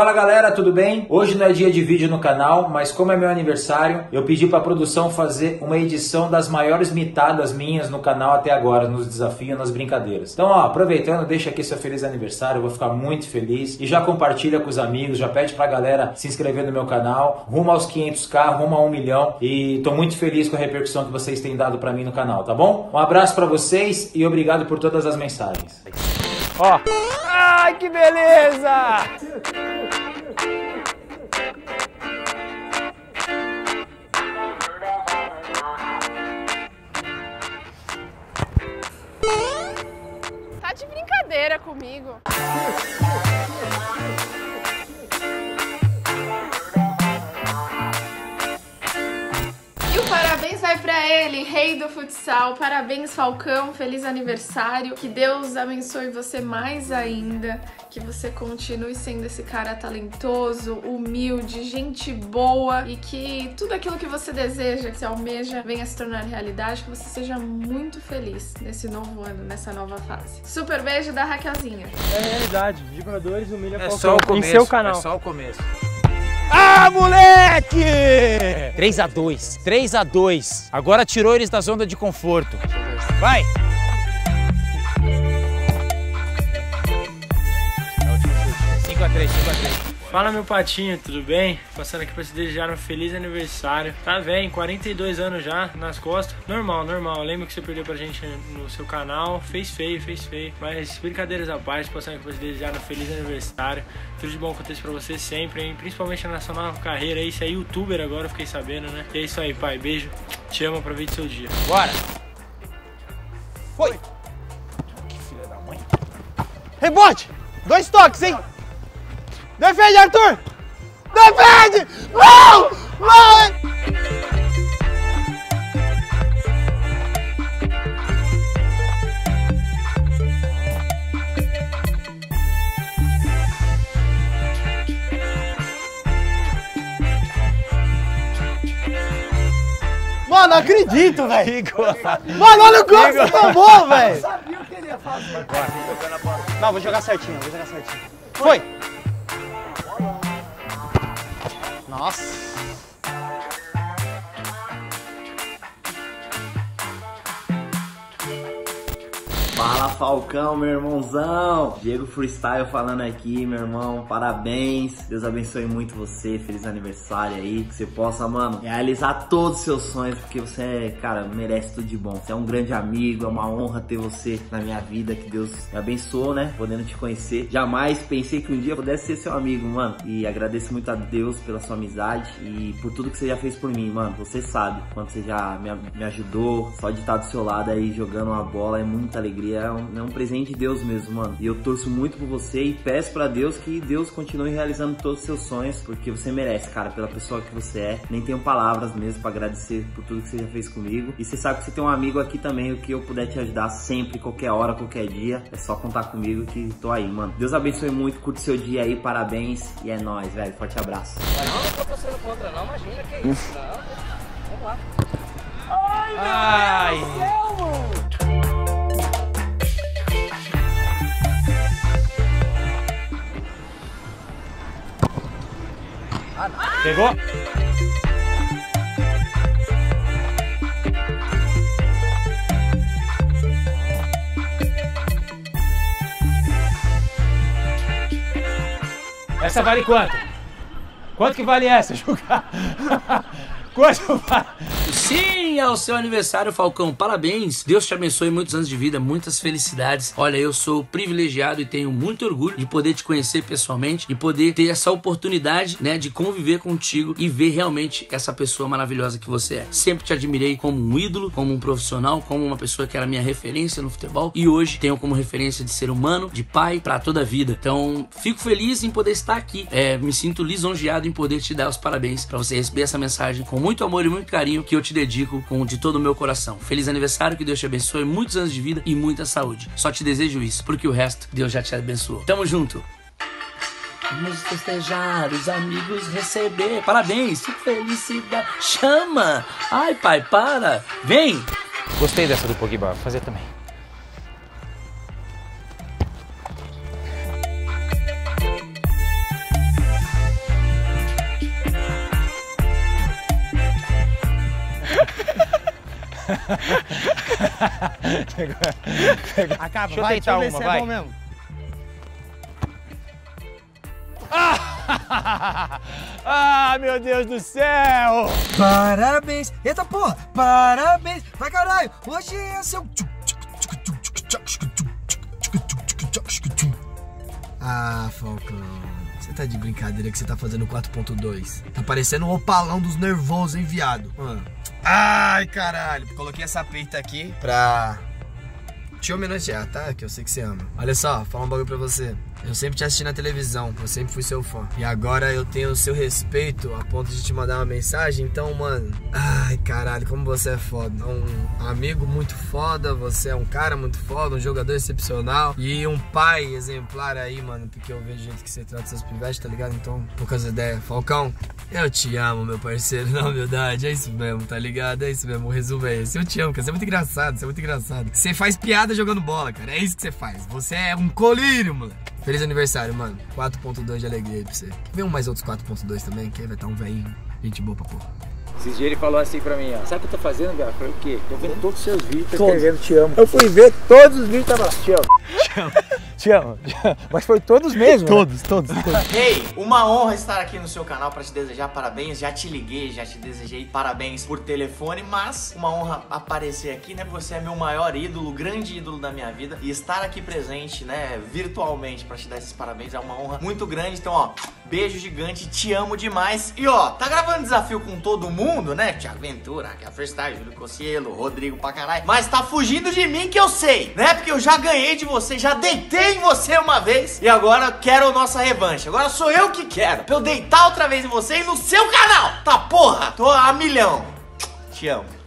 Fala galera, tudo bem? Hoje não é dia de vídeo no canal, mas como é meu aniversário, eu pedi para a produção fazer uma edição das maiores mitadas minhas no canal até agora, nos desafios, nas brincadeiras. Então, ó, aproveitando, deixa aqui seu feliz aniversário, eu vou ficar muito feliz. E já compartilha com os amigos, já pede pra galera se inscrever no meu canal, rumo aos 500k, rumo a 1 milhão. E tô muito feliz com a repercussão que vocês têm dado pra mim no canal, tá bom? Um abraço pra vocês e obrigado por todas as mensagens. Ó, ai que beleza! De brincadeira comigo. E o parabéns vai pra ele, rei do futsal. Parabéns, Falcão, feliz aniversário. Que Deus abençoe você mais ainda. Que você continue sendo esse cara talentoso, humilde, gente boa. E que tudo aquilo que você deseja, que você almeja, venha se tornar realidade. Que você seja muito feliz nesse novo ano, nessa nova fase. Super beijo da Raquelzinha. É realidade, Dibradores humilha Falcão só o começo, em seu canal. É só o começo. Ah, moleque! 3x2, 3x2. Agora tirou eles da zona de conforto. Vai! Fala meu patinho, tudo bem? Passando aqui pra te desejar um feliz aniversário. Tá velho, 42 anos já nas costas. Normal, normal. Lembra que você perdeu pra gente no seu canal. Fez feio. Mas brincadeiras à parte, passando aqui pra te desejar um feliz aniversário. Tudo de bom acontecer pra você sempre, hein? Principalmente na sua nova carreira aí. Você é youtuber agora, eu fiquei sabendo, né? E é isso aí, pai. Beijo. Te amo, aproveite seu dia. Bora! Foi! Que filha da mãe! Rebote! 2 toques, hein? Defende, Arthur! Defende! Não! Não! Mano, acredito, velho! Mano, olha o gol que você tomou, velho! Eu sabia o que ele ia fazer. Não, vou jogar certinho, vou jogar certinho. Foi! Nossa! Fala Falcão, meu irmãozão! Diego Freestyle falando aqui, meu irmão. Parabéns! Deus abençoe muito você. Feliz aniversário aí. Que você possa, mano, realizar todos os seus sonhos, porque você, cara, merece tudo de bom. Você é um grande amigo, é uma honra ter você na minha vida. Que Deus me abençoou, né? Podendo te conhecer. Jamais pensei que um dia eu pudesse ser seu amigo, mano. E agradeço muito a Deus pela sua amizade e por tudo que você já fez por mim, mano. Você sabe quanto você já me ajudou. Só de estar do seu lado aí, jogando uma bola, é muita alegria. É um presente de Deus mesmo, mano. E eu torço muito por você e peço pra Deus que Deus continue realizando todos os seus sonhos, porque você merece, cara, pela pessoa que você é. Nem tenho palavras mesmo pra agradecer por tudo que você já fez comigo. E você sabe que você tem um amigo aqui também, o que eu puder te ajudar sempre, qualquer hora, qualquer dia. É só contar comigo que tô aí, mano. Deus abençoe muito, curte seu dia aí, parabéns. E é nóis, velho. Forte abraço. Não tô torcendo contra, não. Imagina que é isso. Vamos lá. Ai, meu Deus do céu, mano. Pegou? Essa vale quanto? Quanto que vale essa, Juca? Quanto vale? Sim, ao seu aniversário, Falcão. Parabéns. Deus te abençoe muitos anos de vida, muitas felicidades. Olha, eu sou privilegiado e tenho muito orgulho de poder te conhecer pessoalmente e poder ter essa oportunidade, né, de conviver contigo e ver realmente essa pessoa maravilhosa que você é. Sempre te admirei como um ídolo, como um profissional, como uma pessoa que era minha referência no futebol e hoje tenho como referência de ser humano, de pai para toda a vida. Então, fico feliz em poder estar aqui. Me sinto lisonjeado em poder te dar os parabéns para você receber essa mensagem com muito amor e muito carinho que eu te dedico com de todo o meu coração. Feliz aniversário, que Deus te abençoe, muitos anos de vida e muita saúde. Só te desejo isso, porque o resto Deus já te abençoou. Tamo junto! Vamos festejar, os amigos receber. Parabéns, felicidade, chama! Ai pai, para! Vem! Gostei dessa do Pogba, vou fazer também. Acaba, deixa eu vai, tentar deixa eu uma, vai. É bom mesmo. Ah, meu Deus do céu! Parabéns! Eita porra! Parabéns! Vai caralho! Hoje é seu... Ah, Falcão, você tá de brincadeira que você tá fazendo 4.2. Tá parecendo um opalão dos nervosos, hein, viado? Ai, caralho. Coloquei essa peita aqui pra te homenagear, tá? Que eu sei que você ama. Olha só, fala um bagulho pra você. Eu sempre te assisti na televisão, eu sempre fui seu fã. E agora eu tenho o seu respeito a ponto de te mandar uma mensagem, então, mano... Ai, caralho, como você é foda. Um amigo muito foda, você é um cara muito foda, um jogador excepcional. E um pai exemplar aí, mano, porque eu vejo o jeito que você trata seus pivetes, tá ligado? Então, poucas ideias. Falcão, eu te amo, meu parceiro, na humildade. É isso mesmo, tá ligado? É isso mesmo, o resumo é esse. Eu te amo, cara, você é muito engraçado, você é muito engraçado. Você faz piada jogando bola, cara, é isso que você faz. Você é um colírio, moleque. Feliz aniversário, mano. 4.2 de alegria aí pra você. Vem mais outros 4.2 também, que aí vai estar um velhinho. Gente boa pra porra. Esses dias ele falou assim pra mim, ó. Sabe o que eu tô fazendo, Bia? Falei, o quê? Tô vendo todos os seus vídeos, tô escrevendo, te amo. Eu fui ver todos os vídeos, tava lá, te amo. Te amo. Te amo, te amo. Mas foi todos mesmo? Todos, né? todos. Hey, uma honra estar aqui no seu canal pra te desejar parabéns. Já te liguei, já te desejei parabéns por telefone, mas uma honra aparecer aqui, né? Você é meu maior ídolo, grande ídolo da minha vida. E estar aqui presente, né, virtualmente pra te dar esses parabéns é uma honra muito grande. Então, ó, beijo gigante, te amo demais. E, ó, tá gravando desafio com todo mundo, né? Tiago Ventura, Diego Freestyle, Júlio Cocielo, Rodrigo pra caralho. Mas tá fugindo de mim que eu sei, né? Porque eu já ganhei de você, já deitei em você uma vez e agora quero nossa revanche. Agora sou eu que quero, pra eu deitar outra vez em você e no seu canal. Tá porra, tô a milhão. Te amo.